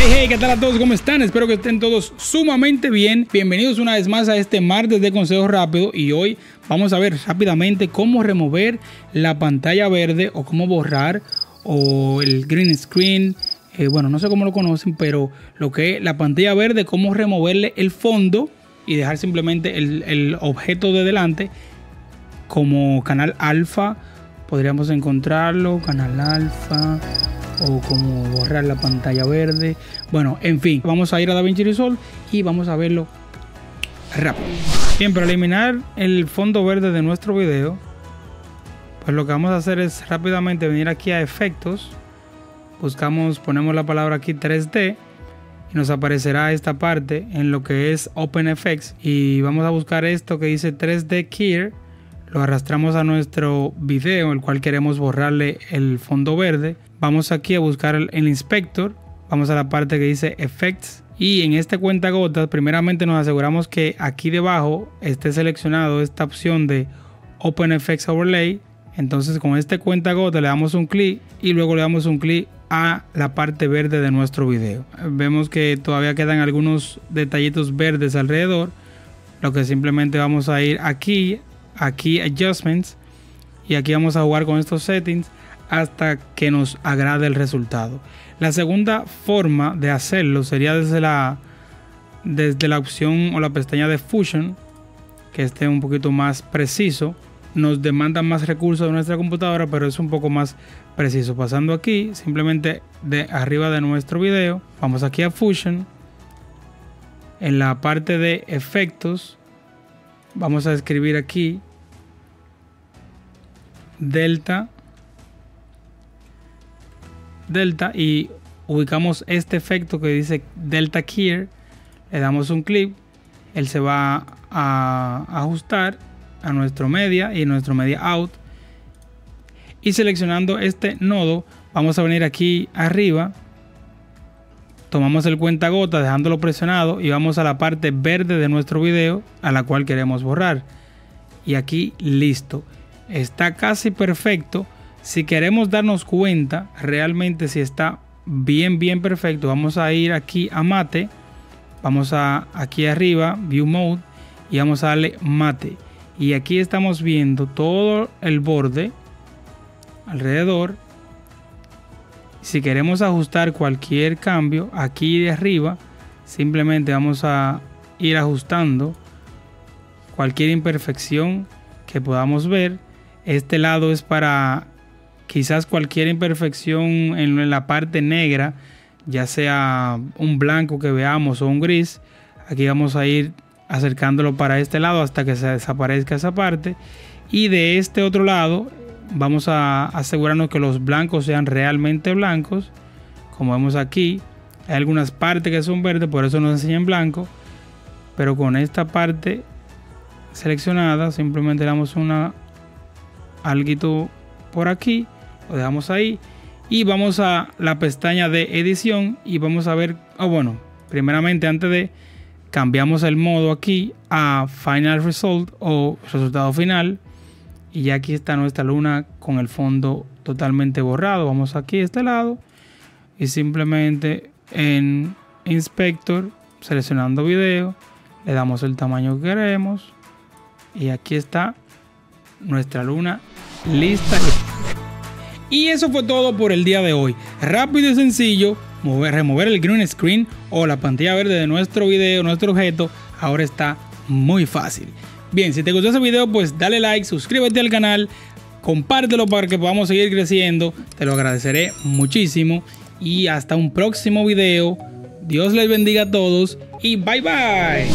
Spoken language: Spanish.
Hey, hey, ¿qué tal a todos? ¿Cómo están? Espero que estén todos sumamente bien. Bienvenidos una vez más a este martes de consejos rápidos y hoy vamos a ver rápidamente cómo remover la pantalla verde o cómo borrar o el green screen. Bueno, no sé cómo lo conocen, pero lo que es la pantalla verde, cómo removerle el fondo y dejar simplemente el objeto de delante como canal alfa. Podríamos encontrarlo, canal alfa, o como borrar la pantalla verde. Bueno, en fin, vamos a ir a DaVinci Resolve y vamos a verlo rápido. Bien, para eliminar el fondo verde de nuestro video, pues lo que vamos a hacer es rápidamente venir aquí a efectos, buscamos, ponemos la palabra aquí 3D y nos aparecerá esta parte en lo que es OpenFX y vamos a buscar esto que dice 3D Keyer. Lo arrastramos a nuestro video, el cual queremos borrarle el fondo verde. Vamos aquí a buscar el inspector. Vamos a la parte que dice Effects. Y en este cuentagotas, primeramente nos aseguramos que aquí debajo esté seleccionado esta opción de OpenFX Overlay. Entonces con este cuentagotas le damos un clic y luego le damos un clic a la parte verde de nuestro video. Vemos que todavía quedan algunos detallitos verdes alrededor. Lo que simplemente vamos a ir aquí Adjustments y aquí vamos a jugar con estos settings hasta que nos agrade el resultado. La segunda forma de hacerlo sería desde la opción o la pestaña de Fusion, que esté un poquito más preciso. Nos demanda más recursos de nuestra computadora, pero es un poco más preciso. Pasando aquí, simplemente de arriba de nuestro video, vamos aquí a Fusion. En la parte de efectos, vamos a escribir aquí Delta y ubicamos este efecto que dice Delta Keyer, le damos un clic, él se va a ajustar a nuestro media y nuestro media out y seleccionando este nodo vamos a venir aquí arriba, tomamos el cuentagota dejándolo presionado y vamos a la parte verde de nuestro video a la cual queremos borrar y aquí listo, está casi perfecto. Si queremos darnos cuenta realmente si está bien perfecto, vamos a ir aquí a mate, vamos a aquí arriba view mode y vamos a darle mate y aquí estamos viendo todo el borde alrededor. Si queremos ajustar cualquier cambio aquí de arriba, simplemente vamos a ir ajustando cualquier imperfección que podamos ver. Este lado es para quizás cualquier imperfección en la parte negra, ya sea un blanco que veamos o un gris. Aquí vamos a ir acercándolo para este lado hasta que se desaparezca esa parte. Y de este otro lado vamos a asegurarnos que los blancos sean realmente blancos. Como vemos aquí, hay algunas partes que son verdes, por eso nos enseñan blanco. Pero con esta parte seleccionada, simplemente le damos alguito por aquí, lo dejamos ahí. Y vamos a la pestaña de edición y vamos a ver, primeramente antes de cambiamos el modo aquí a Final Result o resultado final. Y ya aquí está nuestra luna con el fondo totalmente borrado. Vamos aquí a este lado y simplemente en Inspector, seleccionando video, le damos el tamaño que queremos. Y aquí está nuestra luna lista. Y eso fue todo por el día de hoy. Rápido y sencillo, remover el green screen o la pantalla verde de nuestro video, nuestro objeto. Ahora está muy fácil. Bien, si te gustó este video, pues dale like, suscríbete al canal, compártelo para que podamos seguir creciendo. Te lo agradeceré muchísimo. Y hasta un próximo video. Dios les bendiga a todos y bye bye.